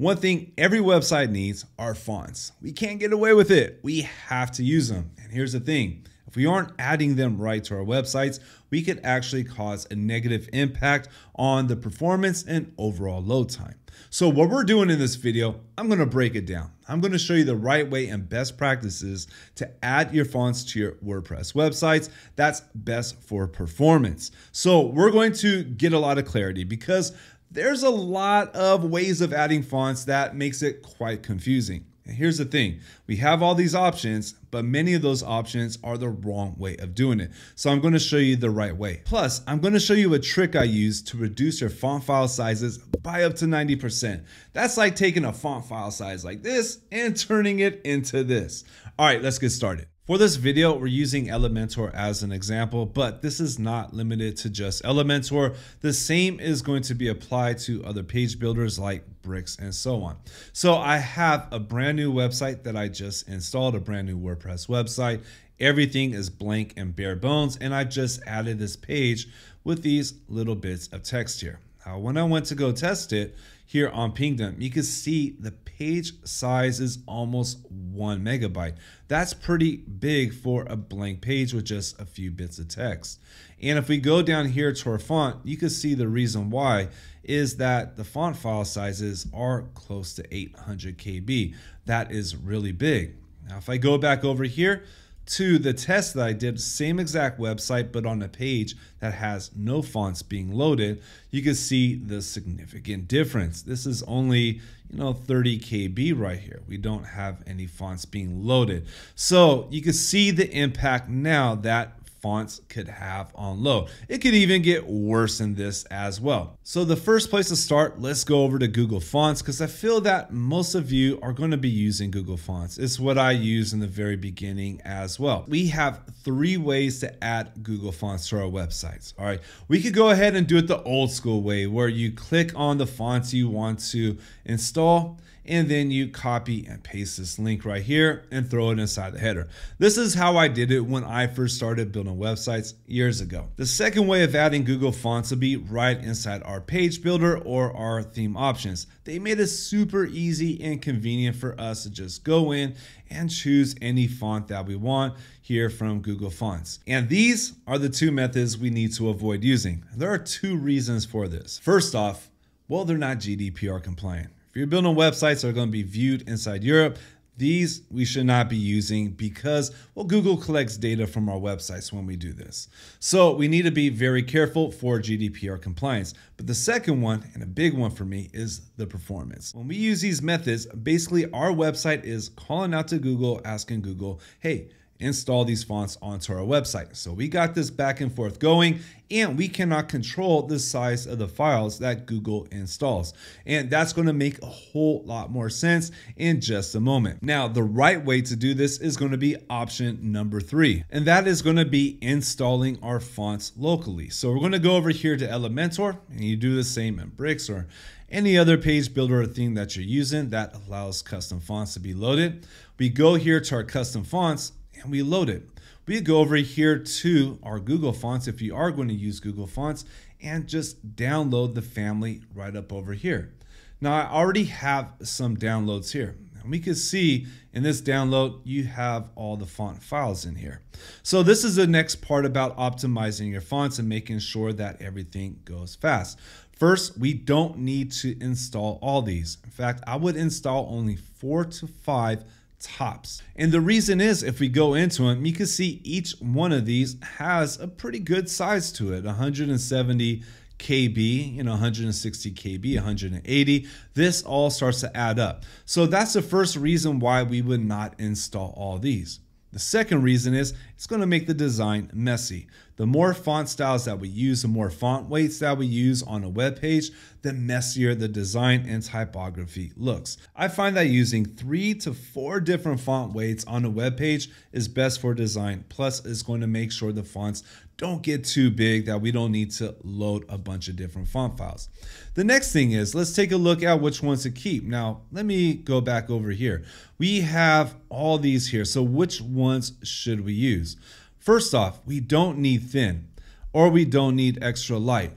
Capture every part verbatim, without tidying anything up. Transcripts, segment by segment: One thing every website needs are fonts. We can't get away with it. We have to use them. And here's the thing. If we aren't adding them right to our websites, we could actually cause a negative impact on the performance and overall load time. So what we're doing in this video, I'm gonna break it down. I'm gonna show you the right way and best practices to add your fonts to your WordPress websites. That's best for performance. So we're going to get a lot of clarity because there's a lot of ways of adding fonts that makes it quite confusing. And here's the thing, we have all these options, but many of those options are the wrong way of doing it. So I'm going to show you the right way. Plus, I'm going to show you a trick I use to reduce your font file sizes by up to ninety percent. That's like taking a font file size like this and turning it into this. All right, let's get started. For this video, we're using Elementor as an example, but this is not limited to just Elementor. The same is going to be applied to other page builders like Bricks and so on. So I have a brand new website that I just installed, a brand new WordPress website. Everything is blank and bare bones, and I just added this page with these little bits of text here. Now, when I went to go test it here on Pingdom, you can see the page size is almost one megabyte. That's pretty big for a blank page with just a few bits of text. And if we go down here to our font, you can see the reason why is that the font file sizes are close to eight hundred K B. That is really big. Now, if I go back over here to the test that I did, same exact website, but on a page that has no fonts being loaded, you can see the significant difference. This is only, you know, thirty K B right here. We don't have any fonts being loaded. So you can see the impact now that fonts could have on load. It could even get worse than this as well. So the first place to start, let's go over to Google Fonts, because I feel that most of you are going to be using Google Fonts. It's what I used in the very beginning as well. We have three ways to add Google Fonts to our websites. All right, we could go ahead and do it the old school way where you click on the fonts you want to install, and then you copy and paste this link right here and throw it inside the header. This is how I did it when I first started building websites years ago. The second way of adding Google Fonts will be right inside our page builder or our theme options. They made it super easy and convenient for us to just go in and choose any font that we want here from Google Fonts. And these are the two methods we need to avoid using. There are two reasons for this. First off, well, they're not G D P R compliant. If you're building websites that are going to be viewed inside Europe, these we should not be using because, well, Google collects data from our websites when we do this. So we need to be very careful for G D P R compliance. But the second one, and a big one for me, is the performance. When we use these methods, basically our website is calling out to Google, asking Google, hey, install these fonts onto our website. So we got this back and forth going, and we cannot control the size of the files that Google installs. And that's going to make a whole lot more sense in just a moment. Now, the right way to do this is going to be option number three, and that is going to be installing our fonts locally. So we're going to go over here to Elementor, and you do the same in Bricks or any other page builder or theme that you're using that allows custom fonts to be loaded. We go here to our custom fonts, and we load it. We go over here to our Google Fonts if you are going to use Google Fonts and just download the family right up over here. Now I already have some downloads here. And we can see in this download, you have all the font files in here. So this is the next part about optimizing your fonts and making sure that everything goes fast. First, we don't need to install all these. In fact, I would install only four to five tops. And the reason is, if we go into them, you can see each one of these has a pretty good size to it. one hundred seventy K B, you know, one hundred sixty K B, one hundred eighty. This all starts to add up. So that's the first reason why we would not install all these. The second reason is it's going to make the design messy. The more font styles that we use, the more font weights that we use on a web page, the messier the design and typography looks. I find that using three to four different font weights on a web page is best for design. Plus, it's going to make sure the fonts don't get too big that we don't need to load a bunch of different font files. The next thing is, let's take a look at which ones to keep. Now, let me go back over here. We have all these here. So which ones should we use? First off, we don't need thin, or we don't need extra light.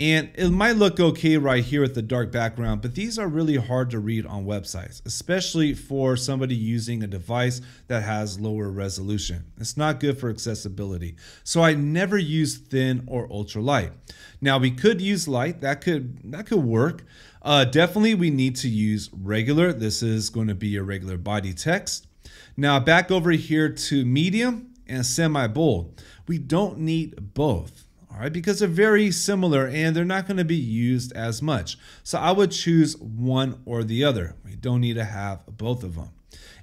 And it might look okay right here with the dark background, but these are really hard to read on websites, especially for somebody using a device that has lower resolution. It's not good for accessibility. So I never use thin or ultra light. Now we could use light, that could, that could work. Uh, definitely we need to use regular. This is going to be your regular body text. Now back over here to medium and semi-bold. We don't need both. All right, because they're very similar and they're not going to be used as much. So I would choose one or the other. We don't need to have both of them.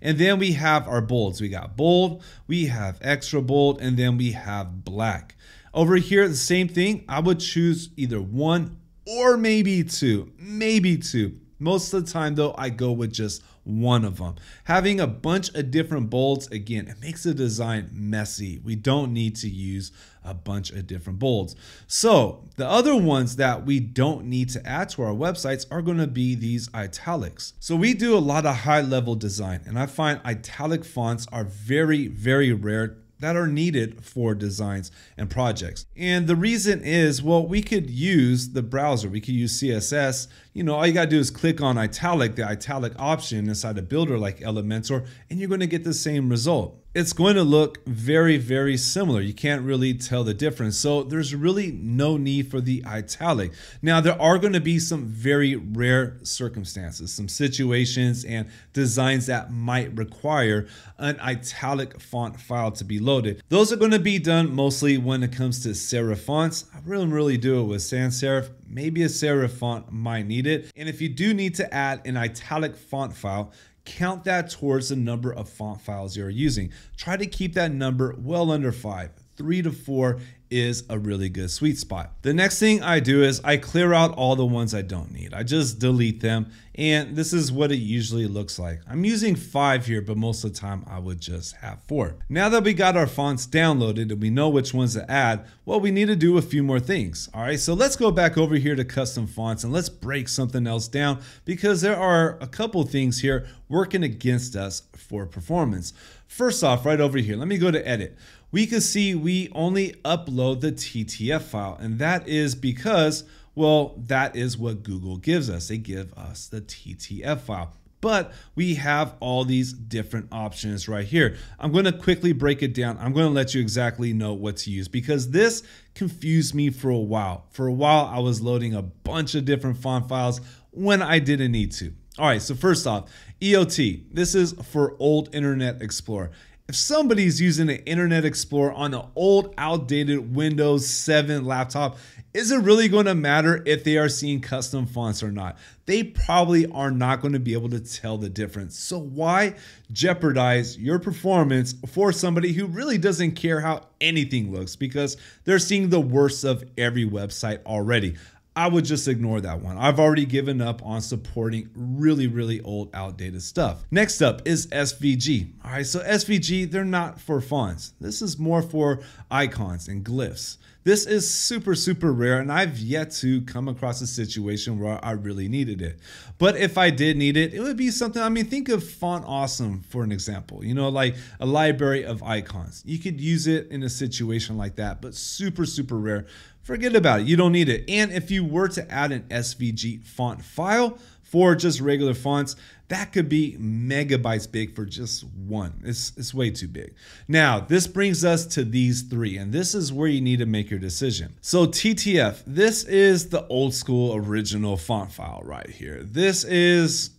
And then we have our bolds. We got bold, we have extra bold, and then we have black. Over here, the same thing. I would choose either one or maybe two, maybe two. Most of the time though, I go with just one of them. Having a bunch of different bolds, again, it makes the design messy. We don't need to use a bunch of different bolds. So the other ones that we don't need to add to our websites are going to be these italics. So we do a lot of high level design, and I find italic fonts are very, very rare that are needed for designs and projects. And the reason is, well, we could use the browser, we could use C S S. You know, all you gotta do is click on italic, the italic option inside a builder like Elementor, and you're gonna get the same result. It's going to look very, very similar. You can't really tell the difference. So there's really no need for the italic. Now, there are going to be some very rare circumstances, some situations and designs that might require an italic font file to be loaded. Those are going to be done mostly when it comes to serif fonts. I really, really do it with sans serif. Maybe a serif font might need it. And if you do need to add an italic font file, count that towards the number of font files you're using. Try to keep that number well under five. Three to four is a really good sweet spot. The next thing I do is I clear out all the ones I don't need. I just delete them, and this is what it usually looks like. I'm using five here, but most of the time I would just have four. Now that we got our fonts downloaded and we know which ones to add, well, we need to do a few more things. All right, so let's go back over here to custom fonts and let's break something else down, because there are a couple things here working against us for performance. First off, right over here, let me go to edit. We can see we only upload the T T F file, and that is because, well, that is what Google gives us. They give us the T T F file. But we have all these different options right here. I'm going to quickly break it down. I'm going to let you exactly know what to use, because this confused me for a while. For a while, I was loading a bunch of different font files when I didn't need to. All right, so first off, E O T. This is for old Internet Explorer. If somebody's using an Internet Explorer on an old, outdated Windows seven laptop, is it really going to matter if they are seeing custom fonts or not? They probably are not going to be able to tell the difference. So why jeopardize your performance for somebody who really doesn't care how anything looks, because they're seeing the worst of every website already? I would just ignore that one. I've already given up on supporting really, really old, outdated stuff. Next up is S V G. All right, so S V G, they're not for fonts. This is more for icons and glyphs. This is super, super rare, and I've yet to come across a situation where I really needed it. But if I did need it, it would be something, I mean, think of Font Awesome for an example, you know, like a library of icons. You could use it in a situation like that, but super, super rare. Forget about it, you don't need it. And if you were to add an S V G font file for just regular fonts, that could be megabytes big for just one. It's, it's way too big. Now, this brings us to these three, and this is where you need to make your decision. So T T F, this is the old school original font file right here. This is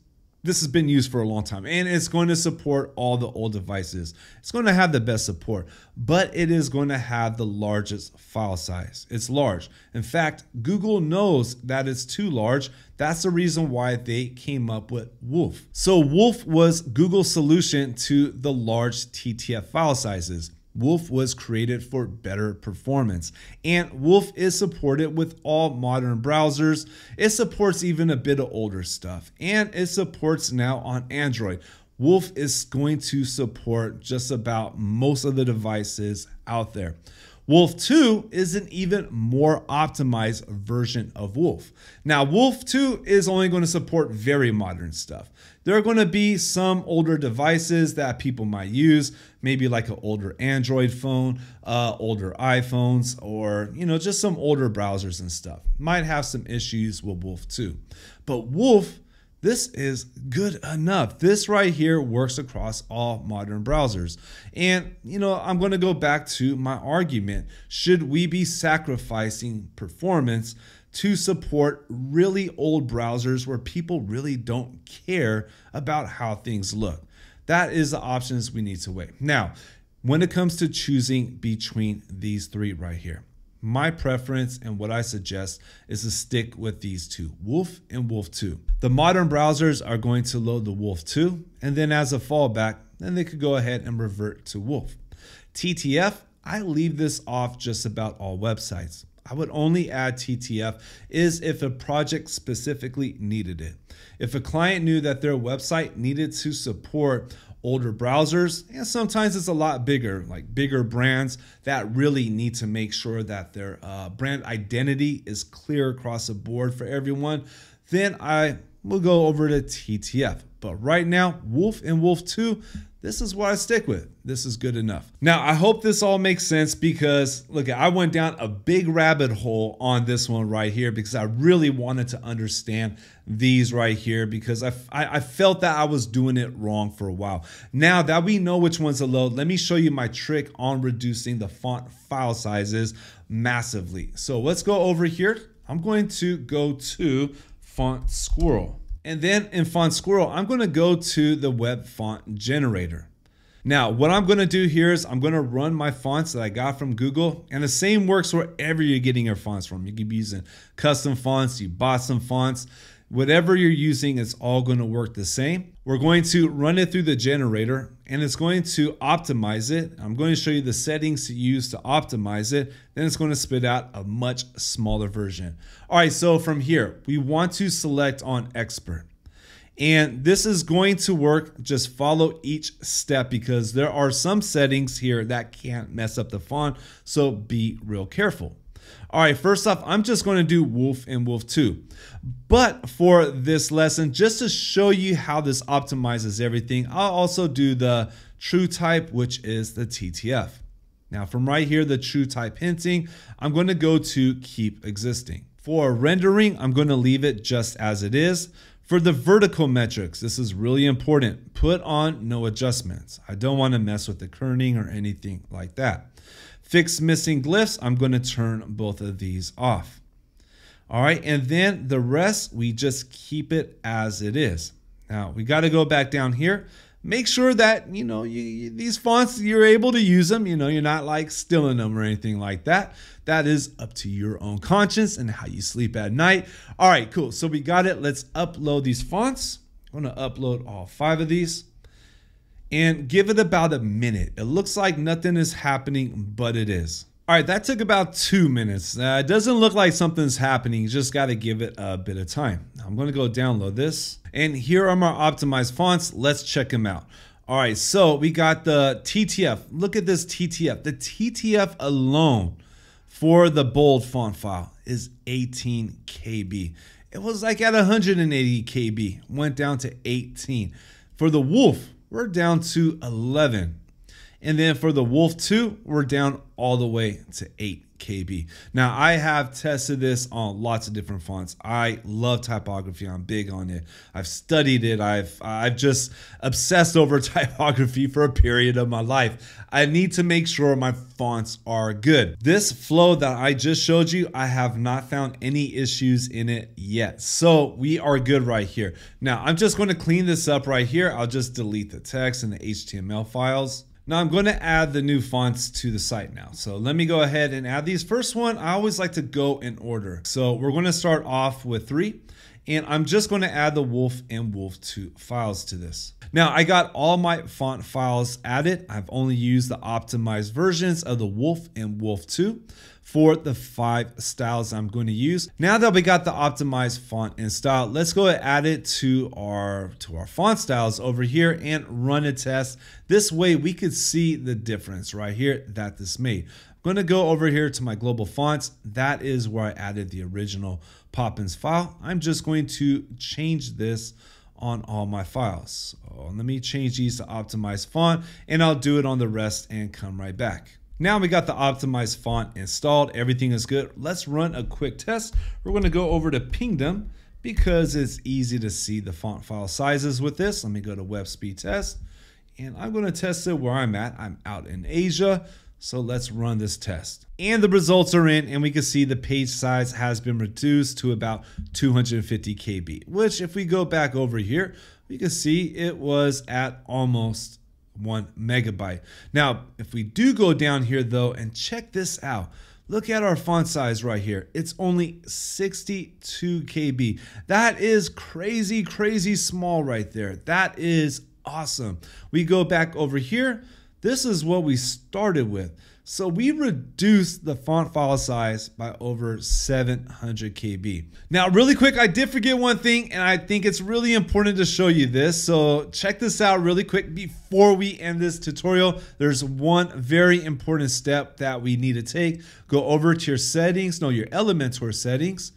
This has been used for a long time, and it's going to support all the old devices. It's going to have the best support, but it is going to have the largest file size. It's large. In fact, Google knows that it's too large. That's the reason why they came up with WOFF. So WOFF was Google's solution to the large T T F file sizes. WOFF was created for better performance, and WOFF is supported with all modern browsers. It supports even a bit of older stuff, and it supports now on Android. WOFF is going to support just about most of the devices out there. WOFF two is an even more optimized version of WOFF. Now, WOFF two is only going to support very modern stuff. There are going to be some older devices that people might use, maybe like an older Android phone, uh, older iPhones, or you know, just some older browsers and stuff. Might have some issues with WOFF two. But WOFF, this is good enough. This right here works across all modern browsers. And, you know, I'm going to go back to my argument. Should we be sacrificing performance to support really old browsers where people really don't care about how things look? That is the options we need to weigh. Now, when it comes to choosing between these three right here, my preference and what I suggest is to stick with these two, WOFF and WOFF two. The modern browsers are going to load the WOFF two, and then as a fallback, then they could go ahead and revert to WOFF. T T F, I leave this off just about all websites. I would only add T T F is if a project specifically needed it. If a client knew that their website needed to support older browsers, and sometimes it's a lot bigger, like bigger brands that really need to make sure that their uh, brand identity is clear across the board for everyone, then I will go over to T T F. But right now, WOFF and WOFF two, this is what I stick with. This is good enough. Now, I hope this all makes sense because, look, I went down a big rabbit hole on this one right here because I really wanted to understand these right here because I, I, I felt that I was doing it wrong for a while. Now that we know which ones to load, let me show you my trick on reducing the font file sizes massively. So let's go over here. I'm going to go to Font Squirrel. And then in Font Squirrel, I'm going to go to the web font generator. Now, what I'm going to do here is I'm going to run my fonts that I got from Google. And the same works wherever you're getting your fonts from. You could be using custom fonts, you bought some fonts. Whatever you're using, it's all going to work the same. We're going to run it through the generator and it's going to optimize it. I'm going to show you the settings to use to optimize it. Then it's going to spit out a much smaller version. All right, so from here, we want to select on expert. And this is going to work. Just follow each step because there are some settings here that can't mess up the font. So be real careful. All right, first off, I'm just going to do WOFF and WOFF two. But for this lesson, just to show you how this optimizes everything, I'll also do the true type, which is the T T F. Now from right here, the true type hinting, I'm going to go to keep existing. For rendering, I'm going to leave it just as it is. For the vertical metrics, this is really important. Put on no adjustments. I don't want to mess with the kerning or anything like that. Fix missing glyphs, I'm going to turn both of these off. All right, and then the rest, we just keep it as it is. Now, we got to go back down here. Make sure that, you know, you, you, these fonts, you're able to use them. You know, you're not like stealing them or anything like that. That is up to your own conscience and how you sleep at night. All right, cool. So we got it. Let's upload these fonts. I'm going to upload all five of these. And give it about a minute. It looks like nothing is happening, but it is. All right, that took about two minutes. Uh, it doesn't look like something's happening. You just got to give it a bit of time. I'm going to go download this. And here are my optimized fonts. Let's check them out. All right, so we got the T T F. Look at this T T F. The T T F alone for the bold font file is eighteen K B. It was like at one hundred eighty K B, went down to eighteen. For the WOFF, we're down to eleven. And then for the WOFF two, we're down all the way to eight K B. Now, I have tested this on lots of different fonts. I love typography. I'm big on it. I've studied it. I've, I've just obsessed over typography for a period of my life. I need to make sure my fonts are good. This flow that I just showed you, I have not found any issues in it yet. So we are good right here. Now, I'm just going to clean this up right here. I'll just delete the text and the H T M L files. Now I'm going to add the new fonts to the site now. So let me go ahead and add these. First one, I always like to go in order. So we're going to start off with three, and I'm just going to add the WOFF and WOFF two files to this. Now I got all my font files added. I've only used the optimized versions of the WOFF and WOFF two for the five styles I'm going to use. Now that we got the optimized font and style, let's go and add it to our, to our font styles over here and run a test. This way we could see the difference right here that this made. Going to go over here to my global fonts. That is where I added the original Poppins file. I'm just going to change this on all my files. So let me change these to optimize font, and I'll do it on the rest and come right back. Now we got the optimized font installed. Everything is good. Let's run a quick test. We're going to go over to Pingdom because it's easy to see the font file sizes with this. Let me go to web speed test, and I'm going to test it where I'm at. I'm out in Asia. So let's run this test. And the results are in, and we can see the page size has been reduced to about two hundred fifty K B, which if we go back over here, we can see it was at almost one megabyte. Now, if we do go down here though, and check this out, look at our font size right here. It's only sixty-two K B. That is crazy, crazy small right there. That is awesome. We go back over here. This is what we started with. So we reduced the font file size by over seven hundred K B. Now, really quick, I did forget one thing, and I think it's really important to show you this. So check this out really quick before we end this tutorial. There's one very important step that we need to take. Go over to your settings, no, your Elementor settings.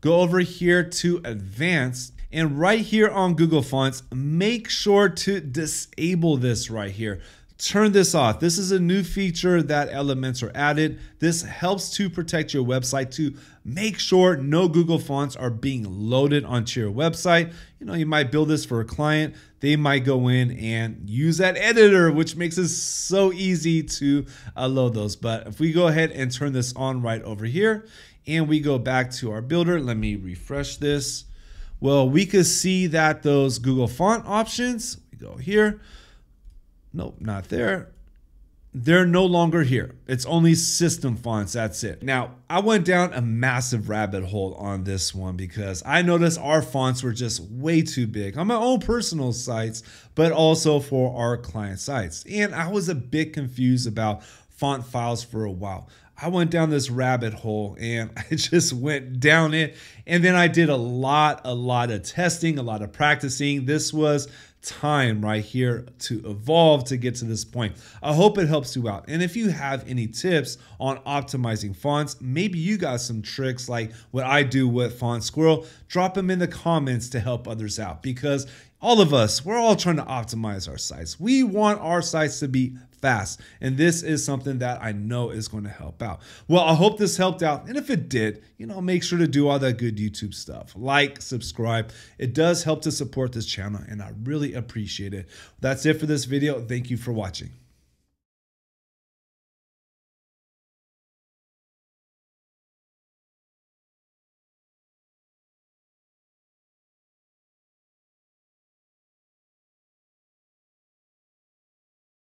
Go over here to Advanced. And right here on Google Fonts, make sure to disable this right here. Turn this off. This is a new feature that Elementor added. This helps to protect your website to make sure no Google Fonts are being loaded onto your website. You know, you might build this for a client. They might go in and use that editor, which makes it so easy to uh, load those. But if we go ahead and turn this on right over here, and we go back to our builder, let me refresh this. Well, we could see that those Google Font options, we go here. Nope, not there. They're no longer here. It's only system fonts, that's it. Now, I went down a massive rabbit hole on this one because I noticed our fonts were just way too big on my own personal sites, but also for our client sites. And I was a bit confused about font files for a while. I went down this rabbit hole and I just went down it. And then I did a lot, a lot of testing, a lot of practicing. This was time right here to evolve to get to this point. I hope it helps you out. And if you have any tips on optimizing fonts, maybe you got some tricks like what I do with Font Squirrel, drop them in the comments to help others out, because all of us, we're all trying to optimize our sites. We want our sites to be fast, and this is something that I know is going to help out. Well, I hope this helped out, and if it did, you know, make sure to do all that good YouTube stuff. Like, subscribe. It does help to support this channel, and I really appreciate it. That's it for this video. Thank you for watching.